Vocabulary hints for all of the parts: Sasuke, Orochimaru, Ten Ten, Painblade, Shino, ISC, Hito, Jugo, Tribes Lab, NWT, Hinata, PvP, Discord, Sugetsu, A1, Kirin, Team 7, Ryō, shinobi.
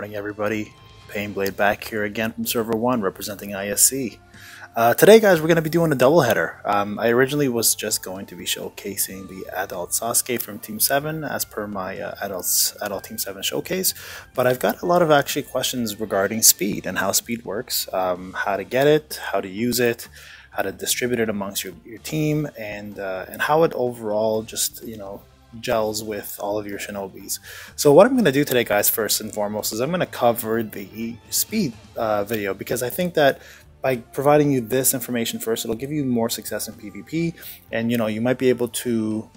morning, everybody. Painblade back here again from Server 1, representing ISC. Today, guys, we're going to be doing a doubleheader. I originally was just going to be showcasing the adult Sasuke from Team 7 as per my adult Team 7 showcase, but I've got a lot of actually questions regarding speed and how speed works, how to get it, how to use it, how to distribute it amongst your team, and how it overall just, you know, gels with all of your shinobis. So what I'm going to do today, guys, first and foremost, is I'm going to cover the speed video, because I think that by providing you this information first, it'll give you more success in PvP, and you know, you might be able to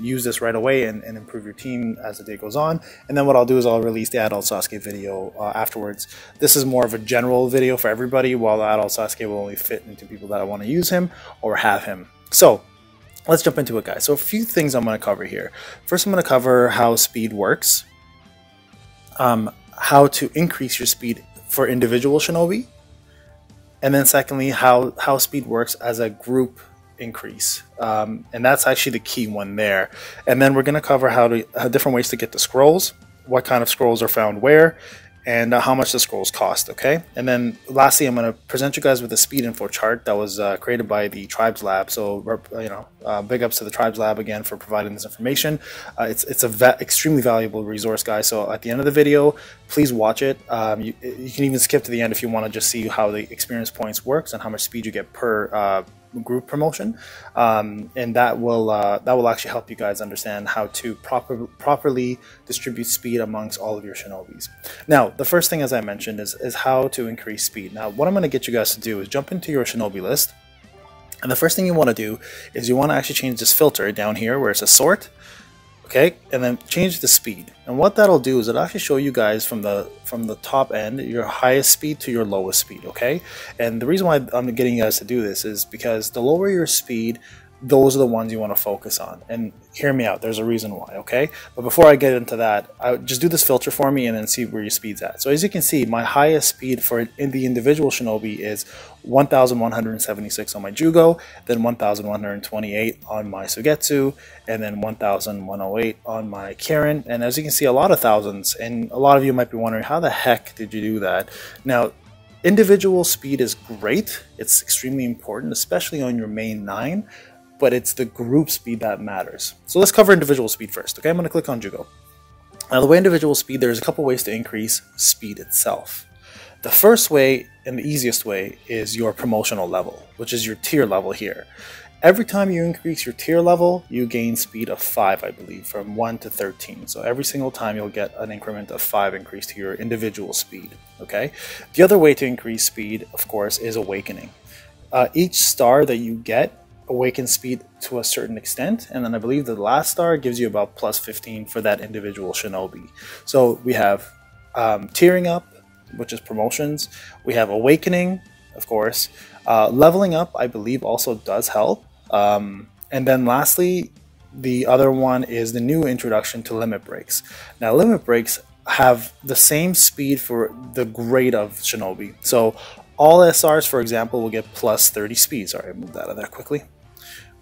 use this right away and improve your team as the day goes on. And then what I'll do is I'll release the adult Sasuke video afterwards. This is more of a general video for everybody, while the adult Sasuke will only fit into people that I want to use him or have him. So let's jump into it, guys. So a few things I'm going to cover here. First, I'm going to cover how speed works, how to increase your speed for individual shinobi, and then secondly, how speed works as a group increase, and that's actually the key one there. And then we're going to cover how different ways to get the scrolls, what kind of scrolls are found where, and how much the scrolls cost, okay? And then lastly, I'm going to present you guys with a speed info chart that was created by the Tribes Lab. So, you know, big ups to the Tribes Lab again for providing this information. It's an extremely valuable resource, guys. So at the end of the video, please watch it. You can even skip to the end if you want to just see how the experience points works and how much speed you get per group promotion, and that will actually help you guys understand how to properly distribute speed amongst all of your shinobis. Now, the first thing, as I mentioned, is how to increase speed. Now, what I'm going to get you guys to do is jump into your shinobi list, and the first thing you want to do is you want to actually change this filter down here where it says sort, okay, and then change the speed. And what that'll do is it'll actually show you guys from the top end, your highest speed to your lowest speed, okay? And the reason why I'm getting you guys to do this is because the lower your speed, those are the ones you want to focus on. And hear me out, there's a reason why, okay? But before I get into that, just do this filter for me and then see where your speed's at. So as you can see, my highest speed for the individual shinobi is 1,176 on my Jugo, then 1,128 on my Sugetsu, and then 1,108 on my Kirin. And as you can see, a lot of thousands, and a lot of you might be wondering, how the heck did you do that? Now, individual speed is great, it's extremely important, especially on your main 9, but it's the group speed that matters. So let's cover individual speed first, okay? I'm going to click on Jugo. Now, the way individual speed, there's a couple ways to increase speed itself. The first way and the easiest way is your promotional level, which is your tier level here. Every time you increase your tier level, you gain speed of 5, I believe, from 1 to 13. So every single time you'll get an increment of 5 increase to your individual speed, okay? The other way to increase speed, of course, is awakening. Each star that you get awakens speed to a certain extent, and then I believe the last star gives you about plus 15 for that individual shinobi. So we have tiering up, which is promotions. We have awakening, of course. Leveling up, I believe, also does help. And then lastly, the other one is the new introduction to limit breaks. Now, limit breaks have the same speed for the grade of shinobi. So all SRs, for example, will get plus 30 speed. Sorry, I moved that out of there quickly.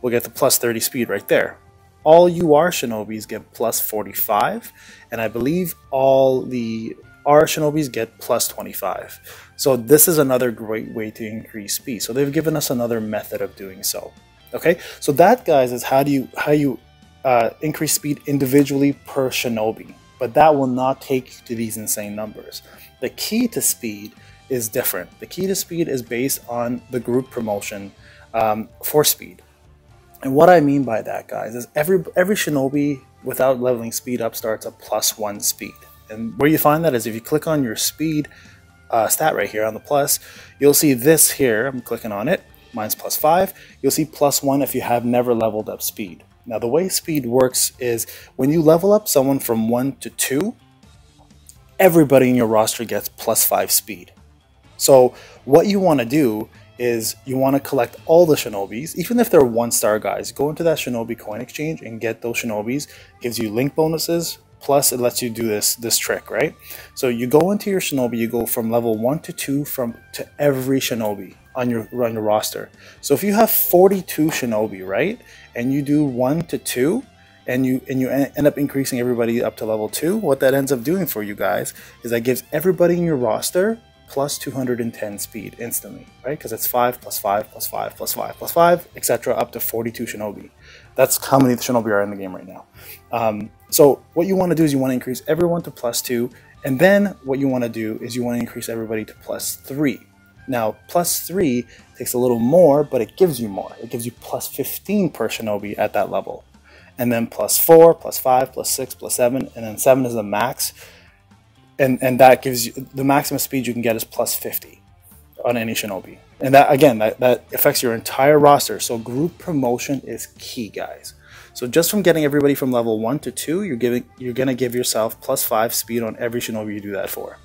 We'll get the plus 30 speed right there. All UR shinobis get plus 45, and I believe all the our shinobis get plus 25. So this is another great way to increase speed. So they've given us another method of doing so. Okay, so that, guys, is how you increase speed individually per shinobi. But that will not take you to these insane numbers. The key to speed is different. The key to speed is based on the group promotion for speed. And what I mean by that, guys, is every shinobi without leveling speed up starts at plus 1 speed. And where you find that is if you click on your speed stat right here on the plus, you'll see this here. I'm clicking on it. Mine's plus 5. You'll see plus 1 if you have never leveled up speed. Now, the way speed works is when you level up someone from 1 to 2, everybody in your roster gets plus 5 speed. So what you want to do is you want to collect all the shinobis, even if they're 1-star guys. Go into that shinobi coin exchange and get those shinobis. It gives you link bonuses. Plus, it lets you do this trick, right? So you go into your shinobi, you go from level 1 to 2 to every shinobi on your roster. So if you have 42 shinobi, right, and you do 1 to 2, and you end up increasing everybody up to level 2, what that ends up doing for you guys is that gives everybody in your roster plus 210 speed instantly, right? Because it's 5 plus 5 plus 5 plus 5 plus 5, etc. up to 42 shinobi. That's how many shinobi are in the game right now. So what you want to do is you want to increase everyone to plus 2, and then what you want to do is you want to increase everybody to plus 3. Now, plus 3 takes a little more, but it gives you more. It gives you plus 15 per shinobi at that level. And then plus 4, plus 5, plus 6, plus 7, and then 7 is the max. And that gives you, the maximum speed you can get is plus 50 on any shinobi. And that, again, that affects your entire roster. So group promotion is key, guys. So just from getting everybody from level 1 to 2, you're going to give yourself plus 5 speed on every shinobi you do that for.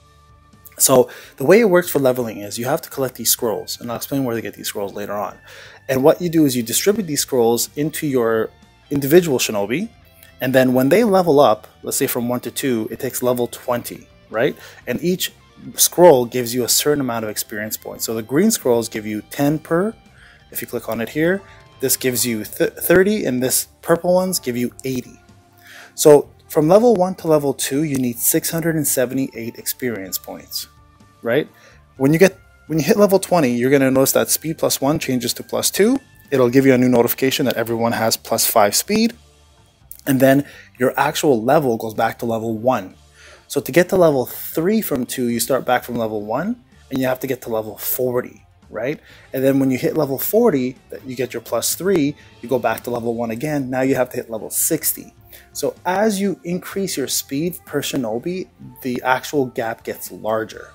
So the way it works for leveling is you have to collect these scrolls, and I'll explain where to get these scrolls later on. And what you do is you distribute these scrolls into your individual shinobi, and then when they level up, let's say from 1 to 2, it takes level 20, right? And each scroll gives you a certain amount of experience points. So the green scrolls give you 10 per, if you click on it here, this gives you 30, and this purple ones give you 80. So from level 1 to level 2, you need 678 experience points, right? When you hit level 20, you're going to notice that speed plus 1 changes to plus 2. It'll give you a new notification that everyone has plus 5 speed. And then your actual level goes back to level 1. So to get to level 3 from 2, you start back from level 1, and you have to get to level 40, right? And then when you hit level 40, you get your plus 3, you go back to level 1 again. Now you have to hit level 60. So as you increase your speed per shinobi, the actual gap gets larger.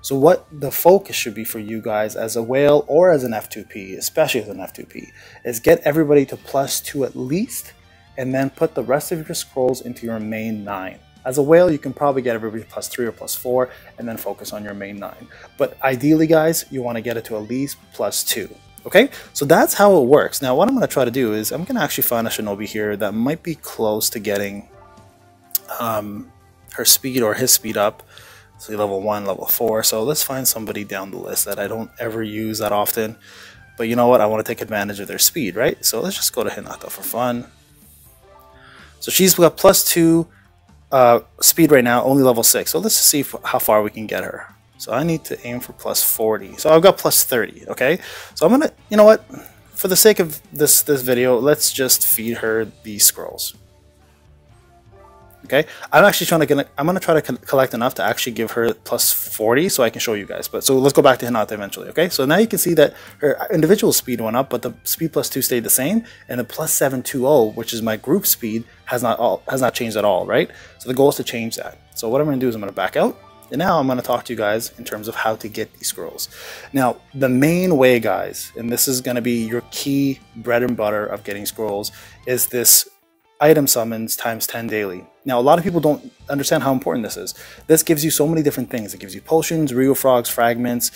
So what the focus should be for you guys as a whale or as an F2P, especially as an F2P, is get everybody to plus 2 at least, and then put the rest of your scrolls into your main 9. As a whale, you can probably get everybody to plus 3 or plus 4, and then focus on your main 9. But ideally, guys, you want to get it to at least plus 2. Okay, so that's how it works. Now, what I'm going to try to do is I'm going to actually find a shinobi here that might be close to getting her speed or his speed up. So level 1, level 4. So let's find somebody down the list that I don't ever use that often. But you know what? I want to take advantage of their speed, right? So let's just go to Hinata for fun. So she's got plus 2 speed right now, only level 6. So let's just see how far we can get her. So I need to aim for plus 40. So I've got plus 30, okay? So I'm gonna, you know what? For the sake of this video, let's just feed her these scrolls. Okay? I'm actually trying to collect enough to actually give her plus 40 so I can show you guys. But so let's go back to Hinata eventually, okay? So now you can see that her individual speed went up, but the speed plus 2 stayed the same, and the plus 720, which is my group speed, has not changed at all, right? So the goal is to change that. So what I'm gonna do is I'm gonna back out. And now I'm going to talk to you guys in terms of how to get these scrolls. Now, the main way, guys, and this is going to be your key bread and butter of getting scrolls, is this item summons times 10 daily. Now, a lot of people don't understand how important this is. This gives you so many different things. It gives you potions, Ryō frogs, fragments,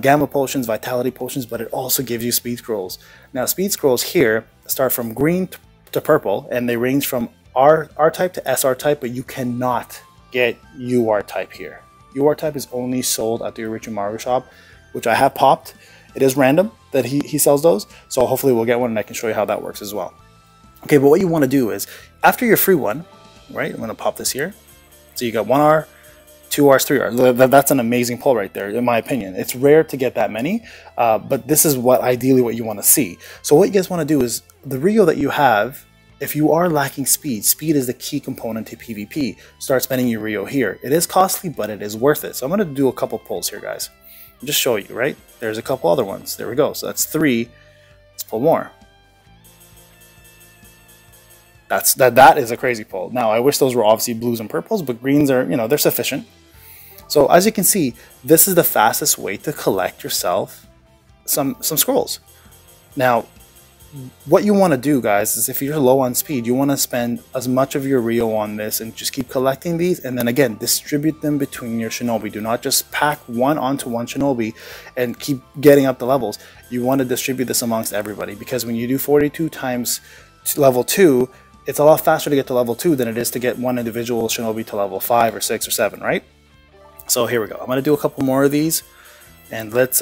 gamma potions, vitality potions, but it also gives you speed scrolls. Now, speed scrolls here start from green to purple, and they range from R type to SR type, but you cannot get UR type here. UR type is only sold at the Orochimaru shop, which I have popped. It is random that he sells those, so hopefully we'll get one and I can show you how that works as well. Okay, but what you want to do is, after your free one, right, I'm going to pop this here. So you got 1R, 2Rs, 3Rs. That's an amazing pull right there, in my opinion. It's rare to get that many, but this is what ideally what you want to see. So what you guys want to do is, the Ryō that you have, if you are lacking speed, speed is the key component to PvP. Start spending your Ryō here. It is costly, but it is worth it. So I'm going to do a couple pulls here, guys. I'll just show you, right? There's a couple other ones. There we go. So that's 3. Let's pull more. That is a crazy pull. Now, I wish those were obviously blues and purples, but greens are, you know, they're sufficient. So as you can see, this is the fastest way to collect yourself some scrolls. Now, what you want to do, guys, is if you're low on speed, you want to spend as much of your Ryō on this and just keep collecting these, and then again distribute them between your shinobi. Do not just pack one onto one shinobi and keep getting up the levels. You want to distribute this amongst everybody, because when you do 42 times level 2, it's a lot faster to get to level 2 than it is to get one individual shinobi to level 5 or 6 or 7, right? So here we go. I'm going to do a couple more of these, and let's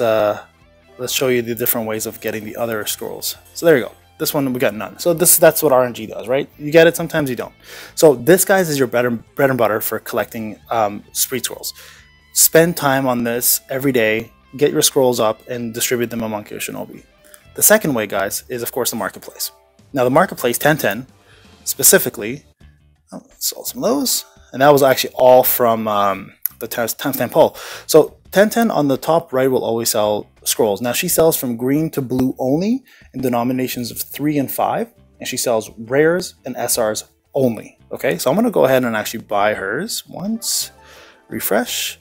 show you the different ways of getting the other scrolls. So there you go. This one we got none. So that's what RNG does, right? You get it, sometimes you don't. So this, guys, is your bread and butter for collecting street squirrels. Spend time on this every day, get your scrolls up, and distribute them among your shinobi. The second way, guys, is of course the marketplace. Now the marketplace, Ten Ten, specifically, oh, sold some of those, and that was actually all from the timestamp poll. So Ten Ten on the top right will always sell scrolls. Now she sells from green to blue only in denominations of 3 and 5, and she sells rares and SRs only. Okay, so I'm gonna go ahead and actually buy hers once, refresh.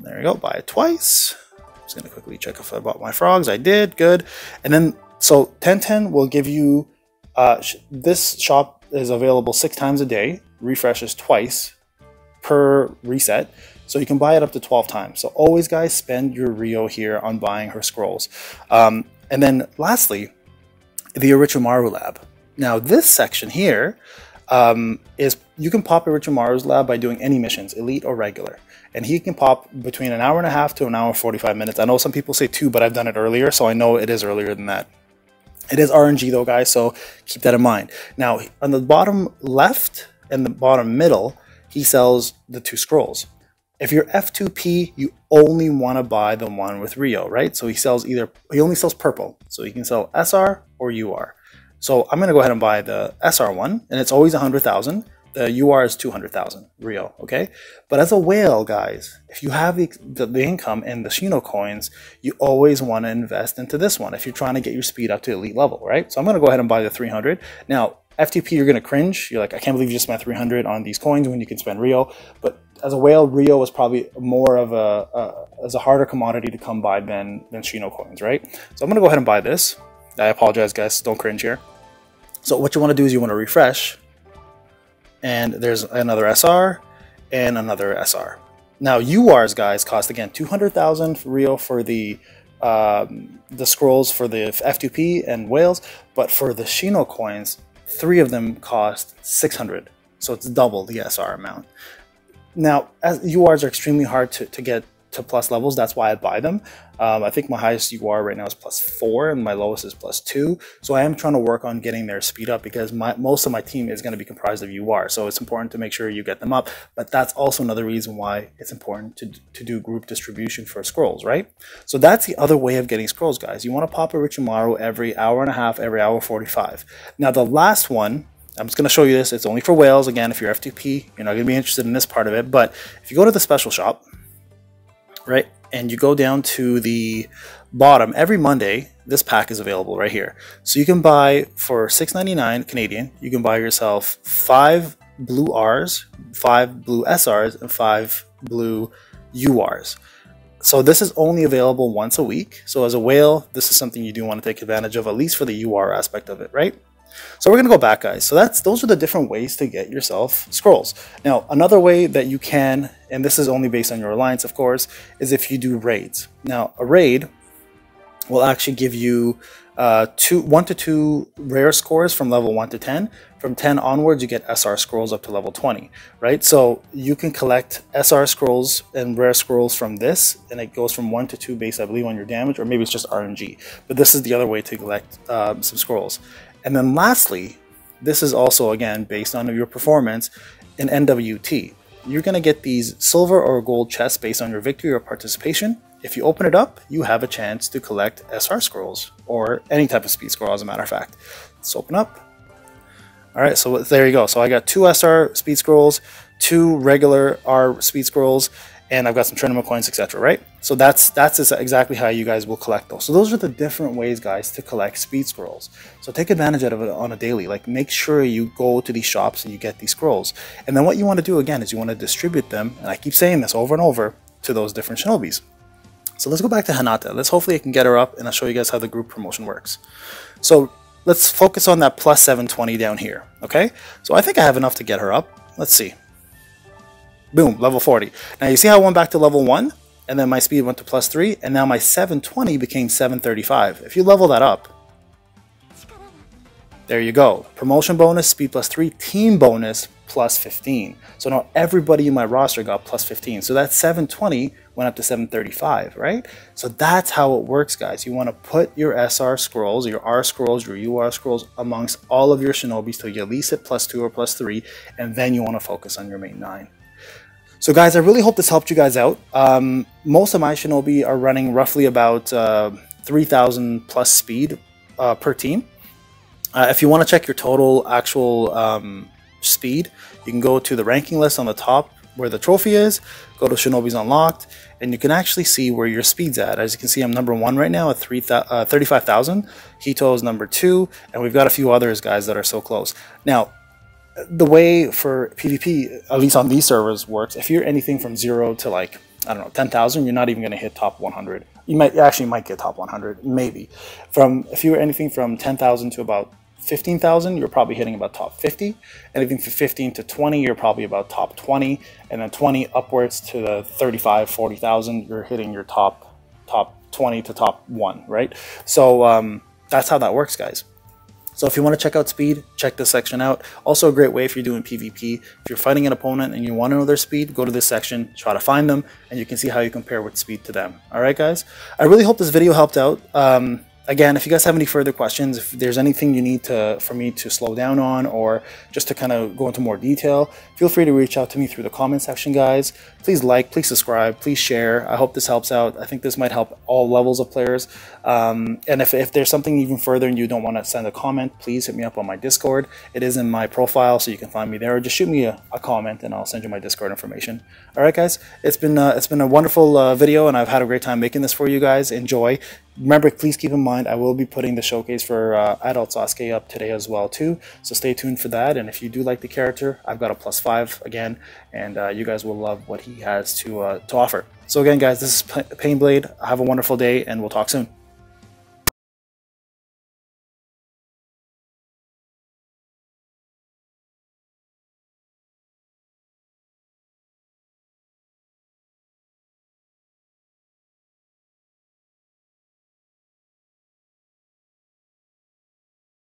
There we go, buy it twice. I'm just gonna quickly check if I bought my frogs. I did, good. And then, so Ten Ten will give you, this shop is available 6 times a day, refreshes twice per reset. So you can buy it up to 12 times. So always, guys, spend your Ryō here on buying her scrolls. And then lastly, the Orochimaru Lab. Now this section here, is you can pop Orochimaru's lab by doing any missions, elite or regular, and he can pop between 1.5 hours to 1 hour 45 minutes. I know some people say 2, but I've done it earlier, so I know it is earlier than that. It is RNG though, guys, so keep that in mind. Now on the bottom left and the bottom middle, he sells the 2 scrolls. If you're F2P, you only want to buy the one with Ryō, right? So he sells either, he only sells purple, so he can sell SR or UR. So I'm going to go ahead and buy the SR one, and it's always 100,000. The UR is 200,000 Ryō, okay? But as a whale, guys, if you have the income and the Shino coins, you always want to invest into this one if you're trying to get your speed up to elite level, right? So I'm going to go ahead and buy the 300. Now, FTP, you're going to cringe. You're like, I can't believe you just spent 300 on these coins when you can spend Ryō. But as a whale, Ryō is probably more of a harder commodity to come by than Shino coins, right? So I'm going to go ahead and buy this. I apologize, guys. Don't cringe here. So what you want to do is you want to refresh, and there's another SR and another SR. Now URs, guys, cost again 200,000 Ryō for the scrolls for the F2P and whales, but for the Shino coins, 3 of them cost 600, so it's double the SR amount. Now as URs are extremely hard to get to plus levels, that's why I buy them. I think my highest UR right now is +4 and my lowest is +2. So I am trying to work on getting their speed up because most of my team is going to be comprised of UR. So it's important to make sure you get them up. But that's also another reason why it's important to do group distribution for scrolls, right? So that's the other way of getting scrolls, guys. You want to pop Orochimaru every 1.5 hours, every 1 hour 45. Now the last one, I'm just going to show you this. It's only for whales. Again, if you're FTP, you're not going to be interested in this part of it. But if you go to the special shop, right, and you go down to the bottom, every Monday this pack is available right here. So you can buy for $6.99 Canadian, you can buy yourself 5 blue Rs, 5 blue SRs, and 5 blue URs. So this is only available once a week. So as a whale, this is something you do want to take advantage of, at least for the UR aspect of it, right? So we're gonna go back, guys. So those are the different ways to get yourself scrolls. Now another way that you can, and this is only based on your alliance of course, is if you do raids. Now a raid will actually give you 1 to 2 rare scores from level 1 to 10. From 10 onwards, you get SR scrolls up to level 20, right? So you can collect SR scrolls and rare scrolls from this, and it goes from 1 to 2 based, I believe, on your damage, or maybe it's just RNG. But this is the other way to collect some scrolls. And then lastly, this is also, again, based on your performance in NWT. You're going to get these silver or gold chests based on your victory or participation. If you open it up, you have a chance to collect SR scrolls or any type of speed scroll, as a matter of fact. Let's open up. All right, so there you go. So I got 2 SR speed scrolls, 2 regular R speed scrolls, and I've got some tournament coins, etc., right? So that's exactly how you guys will collect those. So those are the different ways, guys, to collect speed scrolls. So take advantage of it on a daily. Like, make sure you go to these shops and you get these scrolls. And then what you want to do, again, is you want to distribute them, and I keep saying this over and over, to those different shinobis. So let's go back to Hinata. Let's hopefully I can get her up, and I'll show you guys how the group promotion works. So let's focus on that +720 down here, okay? So I think I have enough to get her up. Let's see. Boom, level 40. Now you see how I went back to level 1, and then my speed went to +3, and now my 720 became 735. If you level that up, there you go. Promotion bonus, speed +3, team bonus +15. So now everybody in my roster got +15. So that 720 went up to 735, right? So that's how it works, guys. You want to put your SR scrolls, your R scrolls, your UR scrolls amongst all of your shinobis till you at least hit +2 or +3, and then you want to focus on your main 9. So guys, I really hope this helped you guys out. Most of my shinobi are running roughly about 3,000 plus speed per team. If you want to check your total actual speed, you can go to the ranking list on the top where the trophy is, go to Shinobi's Unlocked, and you can actually see where your speed's at. As you can see, I'm number 1 right now at 35,000. Hito is number 2, and we've got a few others, guys, that are so close. Now, the way for PvP, at least on these servers, works, if you're anything from 0 to, like, I don't know, 10,000, you're not even going to hit top 100. You actually might get top 100, maybe. If you were anything from 10,000 to about 15,000, you're probably hitting about top 50. Anything from 15 to 20, you're probably about top 20, and then 20 upwards to the 35, 40,000, you're hitting your top 20 to top 1, right? So that's how that works, guys. So if you want to check out speed, check this section out. Also a great way if you're doing PvP. If you're fighting an opponent and you want to know their speed, go to this section, try to find them, and you can see how you compare with speed to them. All right, guys? I really hope this video helped out. Again, if you guys have any further questions, if there's anything you need for me to slow down on or just to kind of go into more detail, feel free to reach out to me through the comment section, guys. Please like, please subscribe, please share. I hope this helps out. I think this might help all levels of players. And if there's something even further and you don't want to send a comment, please hit me up on my Discord. It is in my profile, so you can find me there. Or just shoot me a comment and I'll send you my Discord information. All right, guys, it's been a wonderful video, and I've had a great time making this for you guys. Enjoy. Remember, please keep in mind, I will be putting the showcase for Adult Sasuke up today as well, too. So stay tuned for that. And if you do like the character, I've got a +5 again, and you guys will love what he has to offer. So again, guys, this is Painblade. Have a wonderful day, and we'll talk soon.